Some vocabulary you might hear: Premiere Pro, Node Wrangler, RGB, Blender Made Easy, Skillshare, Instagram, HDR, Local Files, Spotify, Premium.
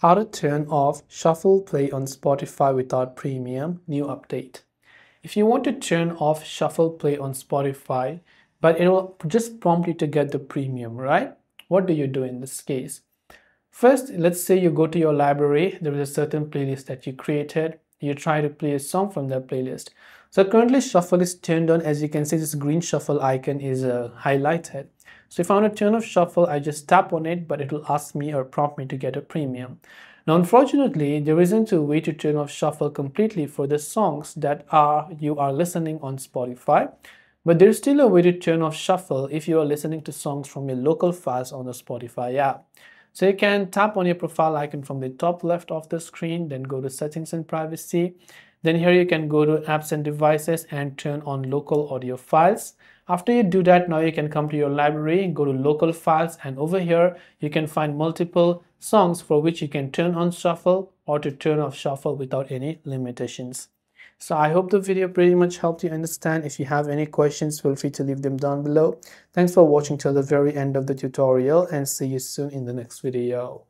How to turn off shuffle play on Spotify without Premium, new update. If you want to turn off shuffle play on Spotify, but it will just prompt you to get the Premium, right? What do you do in this case? First, let's say you go to your library. There is a certain playlist that you created. You try to play a song from that playlist. So currently shuffle is turned on. As you can see, this green shuffle icon is highlighted. So if I want to turn off shuffle, I just tap on it, but it will ask me or prompt me to get a Premium. Now, unfortunately, there isn't a way to turn off shuffle completely for the songs that you are listening on Spotify. But there's still a way to turn off shuffle if you are listening to songs from your local files on the Spotify app. So you can tap on your profile icon from the top left of the screen, then go to settings and privacy. Then here you can go to apps and devices and turn on local audio files. After you do that, now you can come to your library and go to local files, and over here you can find multiple songs for which you can turn on shuffle or to turn off shuffle without any limitations. So I hope the video pretty much helped you understand. If you have any questions, feel free to leave them down below. Thanks for watching till the very end of the tutorial, and see you soon in the next video.